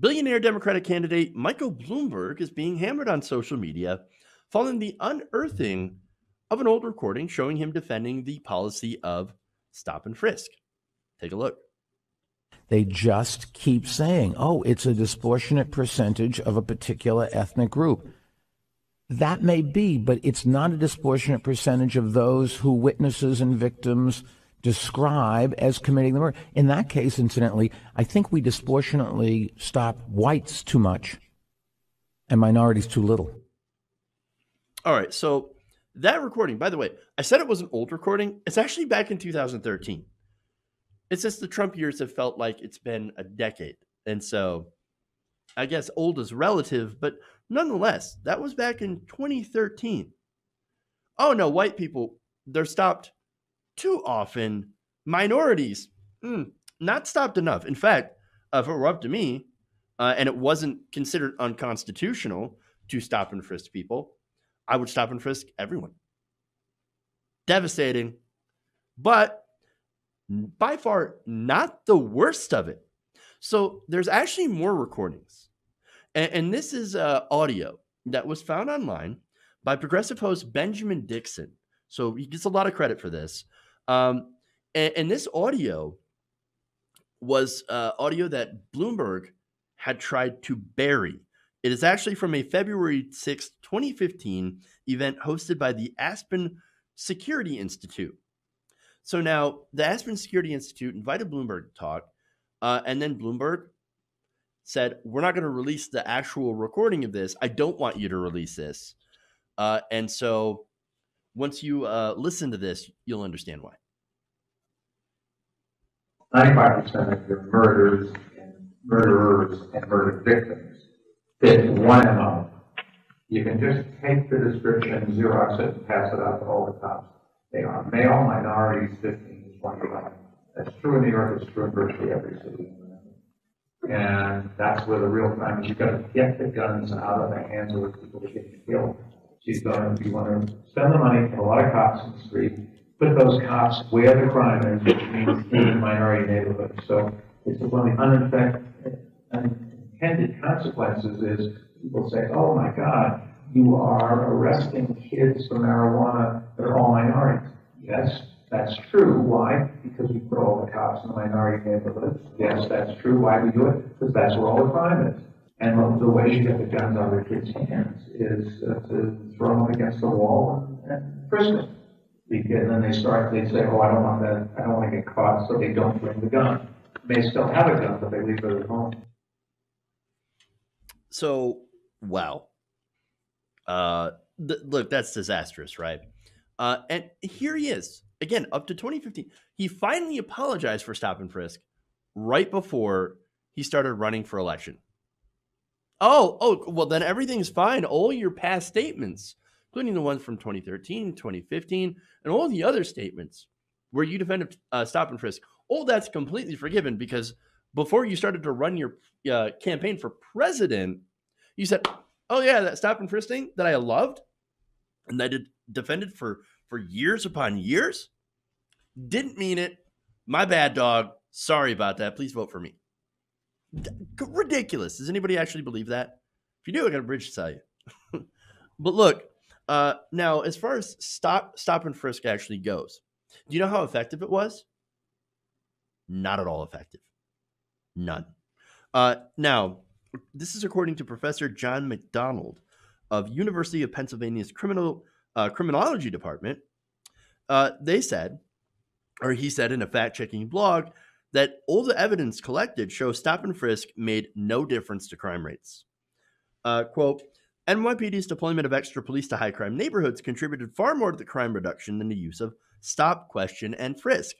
Billionaire Democratic candidate Michael Bloomberg is being hammered on social media following the unearthing of an old recording showing him defending the policy of stop and frisk. Take a look. They just keep saying, oh, it's a disproportionate percentage of a particular ethnic group. That may be, but it's not a disproportionate percentage of those who witnesses and victims describe as committing the murder. In that case, incidentally, I think we disproportionately stop whites too much and minorities too little. All right. So that recording, by the way, I said it was an old recording. It's actually back in 2013. It's just the Trump years have felt like it's been a decade. And so I guess old is relative, but nonetheless, that was back in 2013. Oh no, white people, they're stopped too often. Minorities, not stopped enough. In fact, if it were up to me, and it wasn't considered unconstitutional to stop and frisk people, I would stop and frisk everyone. Devastating, but by far not the worst of it. So there's actually more recordings. And this is audio that was found online by progressive host Benjamin Dixon. So he gets a lot of credit for this. And this audio was audio that Bloomberg had tried to bury. It is actually from a February 6, 2015 event hosted by the Aspen Security Institute. So now the Aspen Security Institute invited Bloomberg to talk, and then Bloomberg said, we're not going to release the actual recording of this. I don't want you to release this. And so once you listen to this, you'll understand why. 95% of your murders and murderers and murder victims fit one MO. You can just take the description, Xerox it, and pass it out to all the cops. They are male, minorities, 15 to 25. That's true in New York, it's true in virtually every city. And that's where the real crime is. You've got to get the guns out of the hands of the people that get killed. She's going to want to spend the money for a lot of cops in the street, put those cops where the crime is, which means in minority neighborhoods. So it's one of the unintended consequences is people say, oh my God, you are arresting kids for marijuana, they're all minorities. Yes, that's true. Why? Because we put all the cops in the minority neighborhoods. Yes, that's true. Why do we do it? Because that's where all the crime is. And the way you get the guns out of the kids' hands is to throw them against the wall and frisk them. And then they say, oh, I don't want to get caught, so they don't bring the gun. They still have a gun, but they leave it at home. So, wow. Look, that's disastrous, right? And here he is again, up to 2015. He finally apologized for stop and frisk right before he started running for election. Oh, well then everything's fine. All your past statements, including the ones from 2013, 2015, and all the other statements where you defended stop and frisk, all that's completely forgiven because before you started to run your campaign for president, you said, oh yeah, that stop and frisk thing that I loved and I defended for years upon years, didn't mean it. My bad, dog. Sorry about that. Please vote for me. Ridiculous. Does anybody actually believe that? If you do, I got a bridge to tell you. But look, now as far as stop and frisk actually goes, do you know how effective it was? Not at all effective. None. Now, this is according to Professor John McDonald of University of Pennsylvania's criminology department. They said, or he said in a fact-checking blog, that all the evidence collected shows stop and frisk made no difference to crime rates. Quote, NYPD's deployment of extra police to high crime neighborhoods contributed far more to the crime reduction than the use of stop, question, and frisk.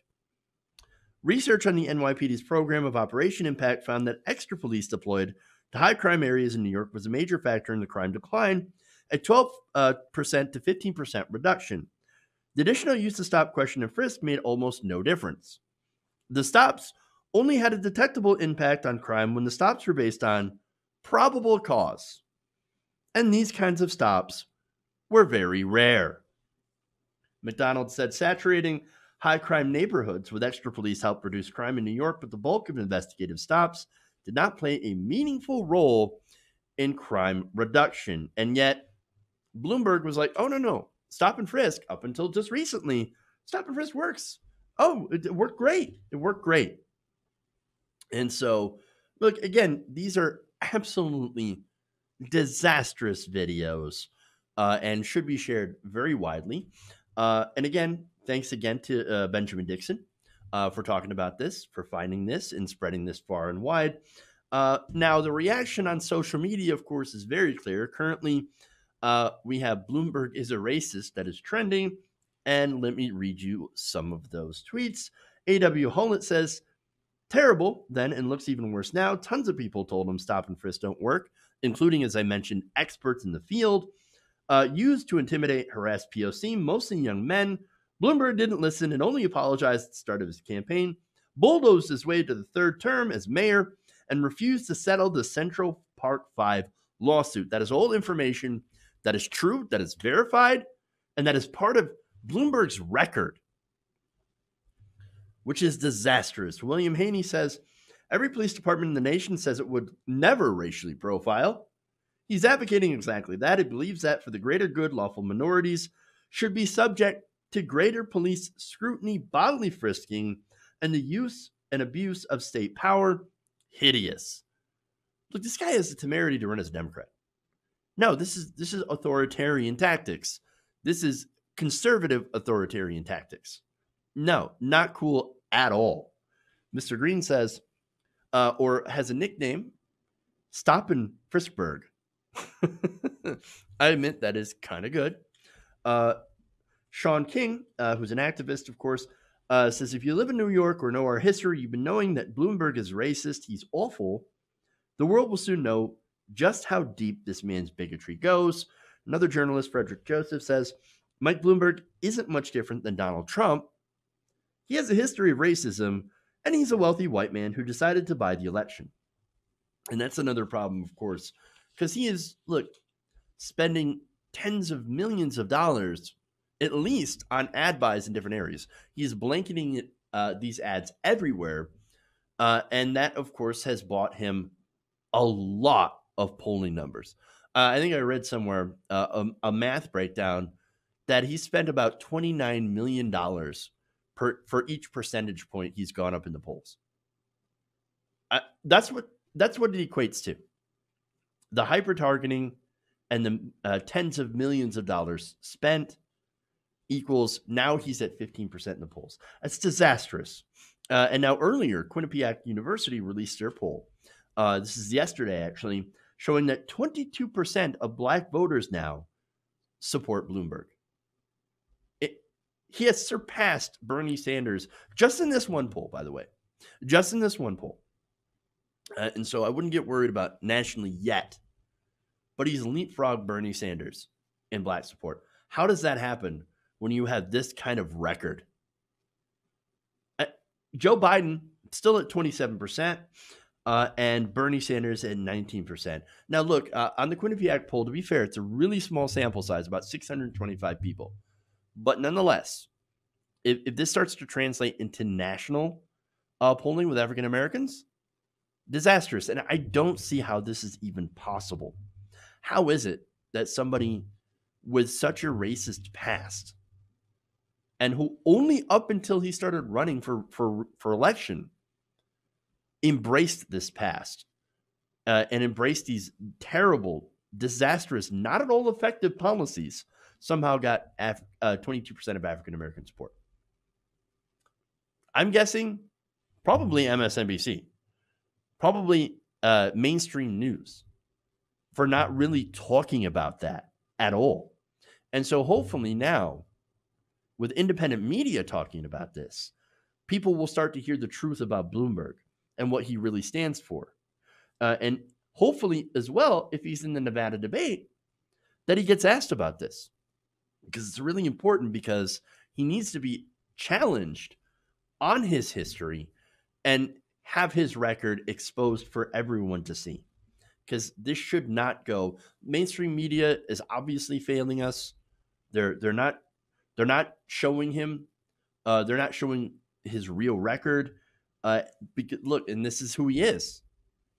Research on the NYPD's program of Operation Impact found that extra police deployed to high crime areas in New York was a major factor in the crime decline, at 12% to 15% reduction. The additional use of stop, question, and frisk made almost no difference. The stops only had a detectable impact on crime when the stops were based on probable cause. And these kinds of stops were very rare. McDonald said saturating high crime neighborhoods with extra police helped reduce crime in New York, but the bulk of investigative stops did not play a meaningful role in crime reduction. And yet Bloomberg was like, oh, no, stop and frisk up until just recently. Stop and frisk works. Oh, it worked great. It worked great. And so, look, again, these are absolutely disastrous videos and should be shared very widely. And again, thanks again to Benjamin Dixon for talking about this, for finding this and spreading this far and wide. Now, the reaction on social media, of course, is very clear. Currently, we have Bloomberg is a racist that is trending. And let me read you some of those tweets. A.W. Hollett says, terrible then and looks even worse now. Tons of people told him stop and frisk don't work, including, as I mentioned, experts in the field. Used to intimidate, harass POC, mostly young men. Bloomberg didn't listen and only apologized at the start of his campaign. Bulldozed his way to the third term as mayor and refused to settle the Central Park 5 lawsuit. That is all information that is true, that is verified, and that is part of Bloomberg's record, which is disastrous. William Haney says, every police department in the nation says it would never racially profile. He's advocating exactly that. He believes that for the greater good, lawful minorities should be subject to greater police scrutiny, bodily frisking, and the use and abuse of state power. Hideous. Look, this guy has the temerity to run as a Democrat. No, this is authoritarian tactics. This is conservative authoritarian tactics. No, not cool at all. Mr. Green says, or has a nickname, Stop and Friskberg. I admit that is kind of good. Sean King, who's an activist, of course, says, if you live in New York or know our history, you've been knowing that Bloomberg is racist. He's awful. The world will soon know just how deep this man's bigotry goes. Another journalist, Frederick Joseph, says, Mike Bloomberg isn't much different than Donald Trump. He has a history of racism, and he's a wealthy white man who decided to buy the election. And that's another problem, of course, because he is, look, spending tens of millions of dollars, at least, on ad buys in different areas. He's blanketing these ads everywhere. And that, of course, has bought him a lot of polling numbers. I think I read somewhere a math breakdown that he spent about $29 million for each percentage point he's gone up in the polls. That's what it equates to. The hyper-targeting and the tens of millions of dollars spent equals now he's at 15% in the polls. That's disastrous. And now earlier, Quinnipiac University released their poll. This is yesterday, actually, showing that 22% of black voters now support Bloomberg. He has surpassed Bernie Sanders just in this one poll, by the way, just in this one poll. And so I wouldn't get worried about nationally yet, but he's leapfrogged Bernie Sanders in black support. How does that happen when you have this kind of record? Joe Biden still at 27% and Bernie Sanders at 19%. Now, look, on the Quinnipiac poll, to be fair, it's a really small sample size, about 625 people. But nonetheless, if this starts to translate into national polling with African-Americans, disastrous. And I don't see how this is even possible. How is it that somebody with such a racist past and who only up until he started running for election embraced this past and embraced these terrible, disastrous, not at all effective policies somehow got 22% of African-American support? I'm guessing probably MSNBC, probably mainstream news for not really talking about that at all. And so hopefully now with independent media talking about this, people will start to hear the truth about Bloomberg and what he really stands for. And hopefully as well, if he's in the Nevada debate, that he gets asked about this. Because it's really important because he needs to be challenged on his history and have his record exposed for everyone to see. Because this should not go. Mainstream media is obviously failing us. They're not showing him. They're not showing his real record. Because, look, and this is who he is.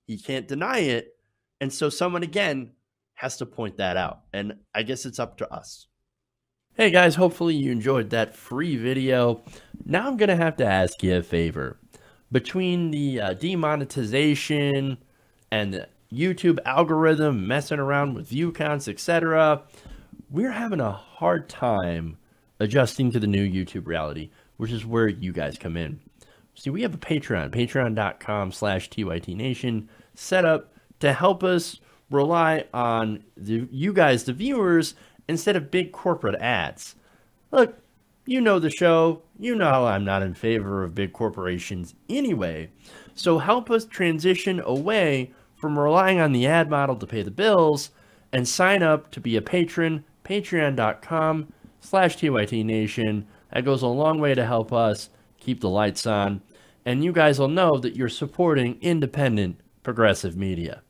He can't deny it. And so someone, again, has to point that out. And I guess it's up to us. Hey guys, hopefully you enjoyed that free video. Now I'm going to have to ask you a favor. Between the demonetization and the YouTube algorithm messing around with view counts, etc., we're having a hard time adjusting to the new YouTube reality, which is where you guys come in. See, we have a Patreon, patreon.com/TYTNation, set up to help us rely on you guys, the viewers, instead of big corporate ads. Look, you know the show. You know how I'm not in favor of big corporations anyway. So help us transition away from relying on the ad model to pay the bills and sign up to be a patron, patreon.com/TYTNation. That goes a long way to help us keep the lights on. And you guys will know that you're supporting independent progressive media.